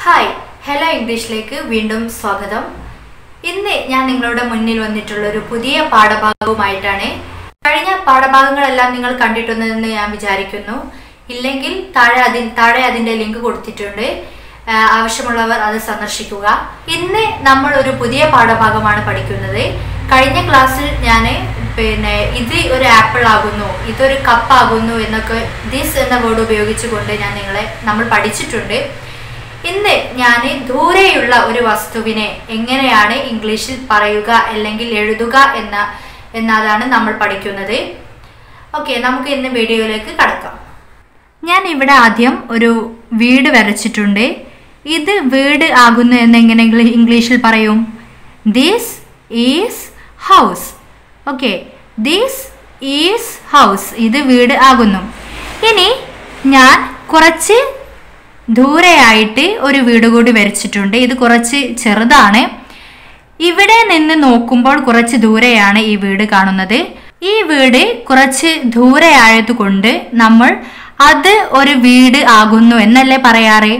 Hi hello English वीണ്ടും स्वागतम ഇന്ന് ഞാൻ നിങ്ങളുടെ മുന്നിൽ വന്നിട്ടുള്ള ഒരു പുതിയ പാഠഭാഗവുമായിട്ടാണ് കഴിഞ്ഞ പാഠഭാഗങ്ങളെല്ലാം നിങ്ങൾ കണ്ടിട്ടുണ്ടെന്ന് ഞാൻ വിചാരിക്കുന്നു ഇല്ലെങ്കിൽ താഴെ അതിന്റെ ലിങ്ക് കൊടുത്തിട്ടുണ്ട് ആവശ്യമുള്ളവർ അത് സന്ദർശിക്കുക ഇന്ന് നമ്മൾ ഒരു പുതിയ പാഠഭാഗമാണ് പഠിക്കുന്നത് കഴിഞ്ഞ ക്ലാസ്സിൽ ഞാൻ പിന്നെ ഇത് ഒരു ആപ്പിൾ ആകുന്നു ഇതൊരു കപ്പ് ആകുന്നു എന്നൊക്കെ this എന്ന വേർഡ് ഉപയോഗിച്ചുകൊണ്ട് ഞാൻ നിങ്ങളെ നമ്മൾ പഠിച്ചിട്ടുണ്ട് ഇന്ന് ഞാൻ ദൂരെയുള്ള ഒരു വസ്തുവിനെ എങ്ങനെയാണ് ഇംഗ്ലീഷിൽ പറയുക അല്ലെങ്കിൽ എഴുതുക എന്നതാണ് നമ്മൾ പഠിക്കുന്നത് ഓക്കേ നമുക്ക് ഇന്ന് വീഡിയോയിലേക്ക് കടക്കാം ഞാൻ ഇവിടെ ആദ്യം ഒരു വീട് വരച്ചിട്ടുണ്ട് ഇത് വീട് ആകുന്നു എന്ന് എങ്ങനെ ഇംഗ്ലീഷിൽ പറയും this is house okay this is house ഇത് വീട് ആകുന്നു ഇനി ഞാൻ കുറച്ച് ദൂരെയായിട്ട് ഒരു വീട് കൂടി വരച്ചിട്ടുണ്ട് ഇത് കുറച്ച് ചെറുതാണ് ഇവിടെ നിന്ന് നോക്കുമ്പോൾ കുറച്ച് ദൂരെയാണ് ഈ വീട് കാണുന്നത് ഈ വീട് കുറച്ച് ദൂരെയായതുകൊണ്ട് നമ്മൾ അത് ഒരു വീട് ആകുന്നു എന്നല്ലേ പറയാറ്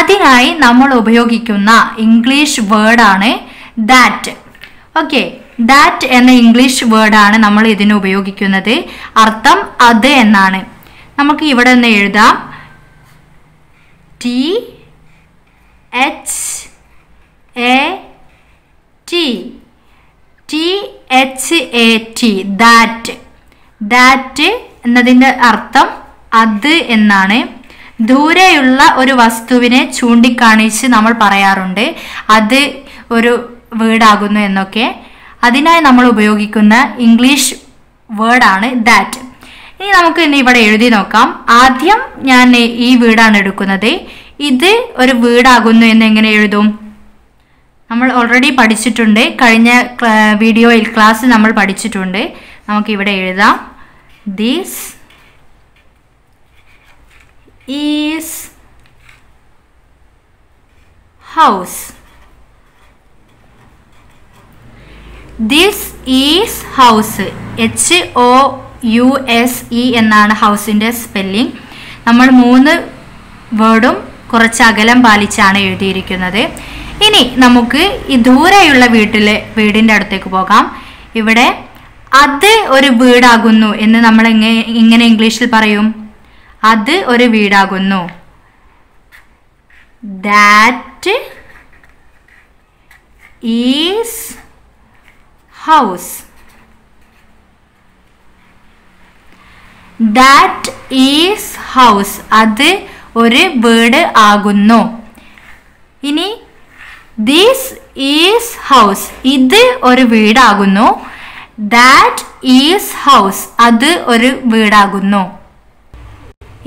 അതിനായി നമ്മൾ ഉപയോഗിക്കുന്ന ഇംഗ്ലീഷ് വേർഡ് ആണ് ദാറ്റ് ഓക്കേ ദാറ്റ് എന്ന ഇംഗ്ലീഷ് വേർഡ് ആണ് നമ്മൾ ഇതിനെ ഉപയോഗിക്കുന്നത് അർത്ഥം അത് എന്നാണ് നമുക്ക് ഇവിടെ നിന്ന് എഴുതാം THAT that that എന്നതിന്റെ അർത്ഥം അത് എന്നാണ് ദൂരെയുള്ള ഒരു വസ്തുവിനെ ചൂണ്ടിക്കാണിച്ച് നമ്മൾ പറയാറുണ്ട് അത് ഒരു വീടാകുന്നു എന്നൊക്കെ അതിനായി നമ്മൾ ഉപയോഗിക്കുന്ന ഇംഗ്ലീഷ് വേർഡാണ് that ഇനി നമുക്ക് ഇനി ഇവിടെ എഴുതി നോക്കാം ആദ്യം ഞാൻ ഈ വീടാണ് എടുക്കുന്നത് ഇത് ഒരു വീടാകുന്നു എന്ന് എങ്ങനെ എഴുതും നമ്മൾ ഓൾറെഡി പഠിച്ചിട്ടുണ്ട് കഴിഞ്ഞ വീഡിയോയിൽ ക്ലാസ്സിൽ നമ്മൾ പഠിച്ചിട്ടുണ്ട് നമുക്ക് ഇവിടെ എഴുതാം this is house this is house HOUSE എന്നാണ് ഹൗസിന്റെ സ്പെല്ലിംഗ് നമ്മൾ മൂന്ന് വേർഡും കുറച്ച് അകലം പാലിച്ചാണ് എഴുതിയിരിക്കുന്നത് ഇനി നമുക്ക് ഈ ദൂരെയുള്ള വീടിന്റെ അടുത്തേക്ക് പോകാം ഇവിടെ അത് ഒരു വീടാകുന്നു എന്ന് നമ്മൾ എങ്ങനെ ഇംഗ്ലീഷിൽ പറയും അത് ഒരു വീടാകുന്നു that is house that is house അത് ഒരു വീട് ആകുന്നു ഇനി this is house ഇത് ഒരു വീടാകുന്നു that is house അത് ഒരു വീടാകുന്നു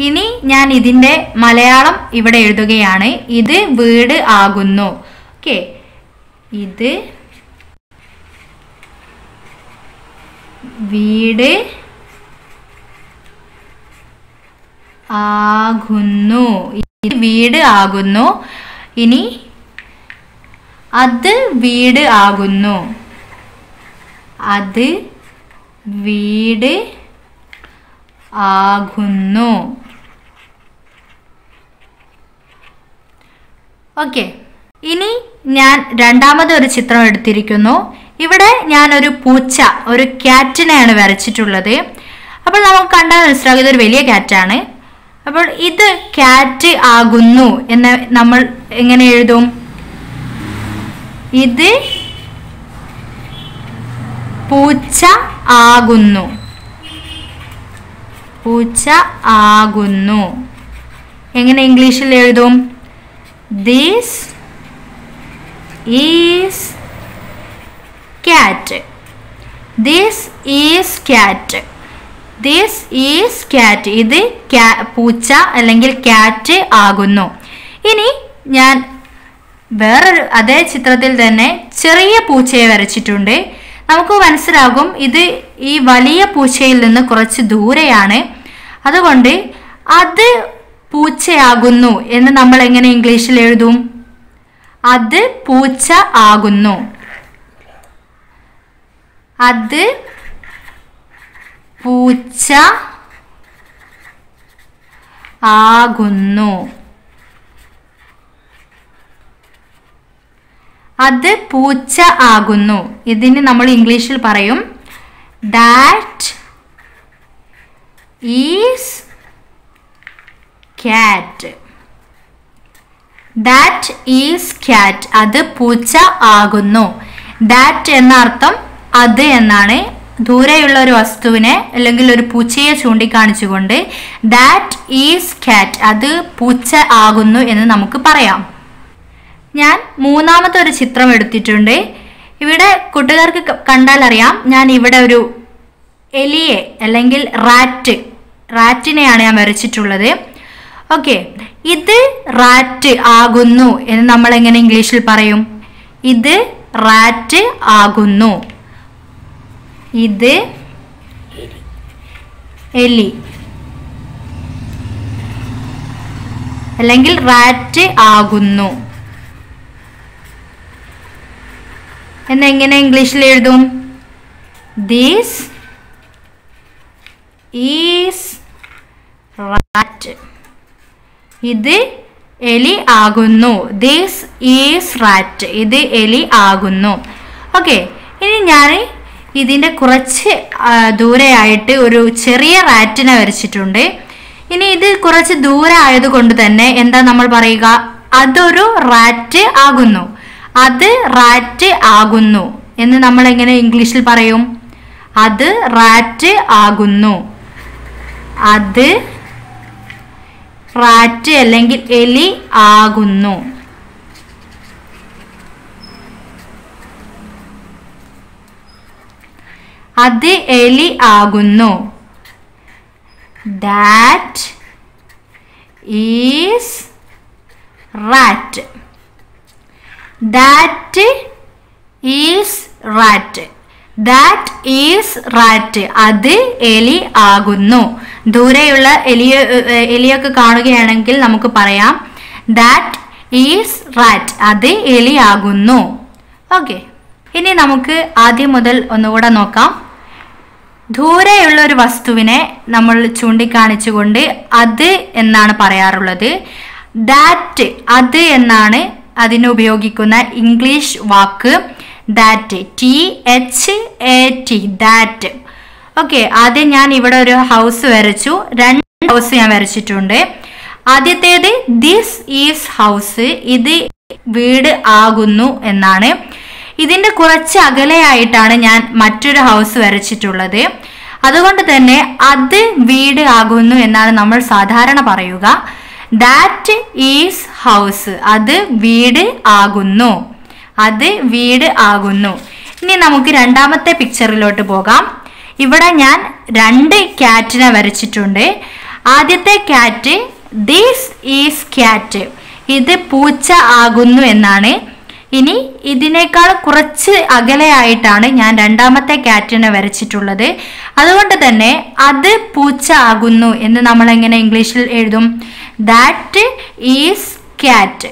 ഇനി ഞാൻ ഇതിന്റെ മലയാളം ഇവിടെ എഴുതുകയാണ് ഇത് വീട് ആകുന്നു ഓക്കേ ഇത് വീട് ആകുന്നു ഇത് വീട് ആകുന്നു ഇനി അത് വീട് ആകുന്നു അത് വീട് ആകുന്നു ഓക്കേ ഇനി ഞാൻ രണ്ടാമത് ഒരു ചിത്രം എടുത്തിരിക്കുന്നു ഇവിടെ ഞാൻ ഒരു പൂച്ച ഒരു കാറ്റിനെയാണ് വരച്ചിട്ടുള്ളത് അപ്പോൾ നമുക്ക് കണ്ടാൽ മനസ്സിലാകും ഇതൊരു വലിയ കാറ്റാണ് അപ്പോൾ ഇത് കാറ്റ് ആകുന്നു എന്ന് നമ്മൾ എങ്ങനെ എഴുതും ഇത് പൂച്ച ആകുന്നു എങ്ങനെ ഇംഗ്ലീഷിൽ എഴുതും this is cat this is cat ഇത് പൂച്ച അല്ലെങ്കിൽ കാറ്റ് ആകുന്നു ഇനി ഞാൻ വേറൊരു അതേ ചിത്രത്തിൽ തന്നെ ചെറിയ പൂച്ചയെ വരച്ചിട്ടുണ്ട് നമുക്ക് മനസ്സിലാകും ഇത് ഈ വലിയ പൂച്ചയിൽ നിന്ന് കുറച്ച് ദൂരെയാണ് അതുകൊണ്ട് അത് പൂച്ചയാകുന്നു എന്ന് നമ്മൾ എങ്ങനെ ഇംഗ്ലീഷിൽ എഴുതും അത് പൂച്ച ആകുന്നു അത് പൂച്ച ആകുന്നു അത് പൂച്ച ആകുന്നു. ഇതിനെ നമ്മൾ ഇംഗ്ലീഷിൽ പറയും that is cat. That is cat. അത് പൂച്ച ആകുന്നു. that എന്ന അർത്ഥം അത് എന്നാണ്. ദൂരെയുള്ള ഒരു വസ്തുവിനെ അല്ലെങ്കിൽ ഒരു പൂച്ചയെ ചൂണ്ടിക്കാണിച്ചുകൊണ്ട് ദാറ്റ് ഈസ് കാറ്റ്, അത് പൂച്ച ആകുന്നു എന്ന് നമുക്ക് പറയാം. ഞാൻ മൂന്നാമത്തെ ഒരു ചിത്രം എടുത്തിട്ടുണ്ട്. ഇവിടെ കൂട്ടുകാർക്ക് കണ്ടാൽ അറിയാം, ഞാൻ ഇവിടെ ഒരു എലിയെ അല്ലെങ്കിൽ റാറ്റിനെയാണ് ഞാൻ വരച്ചിട്ടുള്ളത്. ഓക്കെ, ഇത് റാറ്റ് ആകുന്നു എന്ന് നമ്മൾ എങ്ങനെ ഇംഗ്ലീഷിൽ പറയും? ഇത് റാറ്റ് ആകുന്നു. ഇത് എലി അല്ലെങ്കിൽ റാറ്റ് ആകുന്നു എന്നെങ്ങനെ ഇംഗ്ലീഷിൽ എഴുതും? This is rat. ഇത് എലി ആകുന്നു. This is rat. ഇത് എലി ആകുന്നു. ഓക്കെ, ഇനി ഞാൻ ഇതിൻ്റെ കുറച്ച് ദൂരെയായിട്ട് ഒരു ചെറിയ റാറ്റിനെ വരച്ചിട്ടുണ്ട്. ഇനി ഇത് കുറച്ച് ദൂരെ ആയതുകൊണ്ട് തന്നെ എന്താ നമ്മൾ പറയുക? അതൊരു റാറ്റ് ആകുന്നു. അത് റാറ്റ് ആകുന്നു എന്ന് നമ്മൾ എങ്ങനെ ഇംഗ്ലീഷിൽ പറയും? അത് റാറ്റ് ആകുന്നു. അത് റാറ്റ് അല്ലെങ്കിൽ എലി ആകുന്നു. അത് എലി ആകുന്നു. That is rat. That is rat. That is rat. അത് എലി ആകുന്നു. ദൂരെയുള്ള എലിയൊക്കെ കാണുകയാണെങ്കിൽ നമുക്ക് പറയാം That is rat. അത് എലി ആകുന്നു. ഓക്കെ, ഇനി നമുക്ക് ആദ്യം മുതൽ ഒന്നുകൂടെ നോക്കാം. ദൂരെയുള്ള ഒരു വസ്തുവിനെ നമ്മൾ ചൂണ്ടിക്കാണിച്ചുകൊണ്ട് അത് എന്നാണ് പറയാറുള്ളത്. ദാറ്റ്, അത് എന്നാണ് അതിന് ഉപയോഗിക്കുന്ന ഇംഗ്ലീഷ് വാക്ക് ദാറ്റ്. THAT, that. ഓക്കെ, ആദ്യം ഞാൻ ഇവിടെ ഒരു ഹൗസ് വരച്ചു. രണ്ട് ഹൗസ് ഞാൻ വരച്ചിട്ടുണ്ട്. ആദ്യത്തേത് ദിസ് ഈസ് ഹൗസ്, ഇത് വീട് ആകുന്നു എന്നാണ്. ഇതിൻ്റെ കുറച്ച് അകലെയായിട്ടാണ് ഞാൻ മറ്റൊരു ഹൗസ് വരച്ചിട്ടുള്ളത്. അതുകൊണ്ട് തന്നെ അത് വീട് ആകുന്നു എന്നാണ് നമ്മൾ സാധാരണ പറയുക. ദാറ്റ് ഈസ് ഹൗസ്, അത് വീട് ആകുന്നു. അത് വീട് ആകുന്നു. ഇനി നമുക്ക് രണ്ടാമത്തെ പിക്ചറിലോട്ട് പോകാം. ഇവിടെ ഞാൻ രണ്ട് ക്യാറ്റിനെ വരച്ചിട്ടുണ്ട്. ആദ്യത്തെ ക്യാറ്റ് ദിസ് ഈസ് ക്യാറ്റ്, ഇത് പൂച്ച ആകുന്നു എന്നാണ്. ഇനി ഇതിനേക്കാൾ കുറച്ച് അകലെയായിട്ടാണ് ഞാൻ രണ്ടാമത്തെ ക്യാറ്റിനെ വരച്ചിട്ടുള്ളത്. അതുകൊണ്ട് തന്നെ അത് പൂച്ച ആകുന്നു എന്ന് നമ്മൾ എങ്ങനെ ഇംഗ്ലീഷിൽ എഴുതും? That is cat.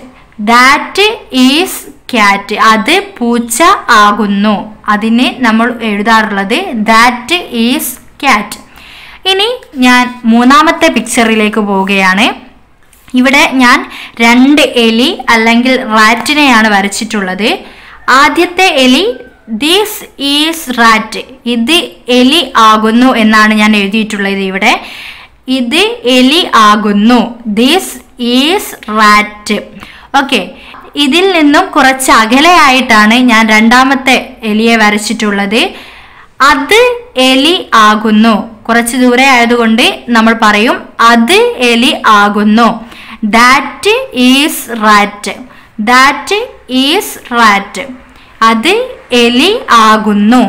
That is cat, അത് പൂച്ച ആകുന്നു. അതിനെ നമ്മൾ എഴുതാറുള്ളത് ദാറ്റ് ഈസ് ക്യാറ്റ്. ഇനി ഞാൻ മൂന്നാമത്തെ പിക്ചറിലേക്ക് പോവുകയാണ്. ഇവിടെ ഞാൻ രണ്ട് എലി അല്ലെങ്കിൽ റാറ്റിനെയാണ് വരച്ചിട്ടുള്ളത്. ആദ്യത്തെ എലി ദിസ് ഈസ് റാറ്റ്, ഇത് എലി ആകുന്നു എന്നാണ് ഞാൻ എഴുതിയിട്ടുള്ളത്. ഇവിടെ ഇത് എലി ആകുന്നു. This is rat. ഓക്കെ, ഇതിൽ നിന്നും കുറച്ച് അകലെയായിട്ടാണ് ഞാൻ രണ്ടാമത്തെ എലിയെ വരച്ചിട്ടുള്ളത്. അത് എലി ആകുന്നു. കുറച്ച് ദൂരെ ആയതുകൊണ്ട് നമ്മൾ പറയും അത് എലി ആകുന്നു. That is rat. That is rat. അത് എലി ആകുന്നു.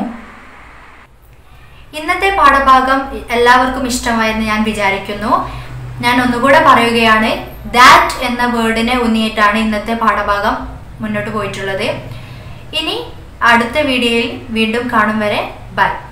ഇന്നത്തെ പാഠഭാഗം എല്ലാവർക്കും ഇഷ്ടമായെന്ന് ഞാൻ വിചാരിക്കുന്നു. ഞാൻ ഒന്നുകൂടെ പറയുകയാണ്, that എന്ന വേർഡിനെ ഊന്നിയിട്ടാണ് ഇന്നത്തെ പാഠഭാഗം മുന്നോട്ട് പോയിട്ടുള്ളത്. ഇനി അടുത്ത വീഡിയോയിൽ വീണ്ടും കാണും വരെ ബൈ.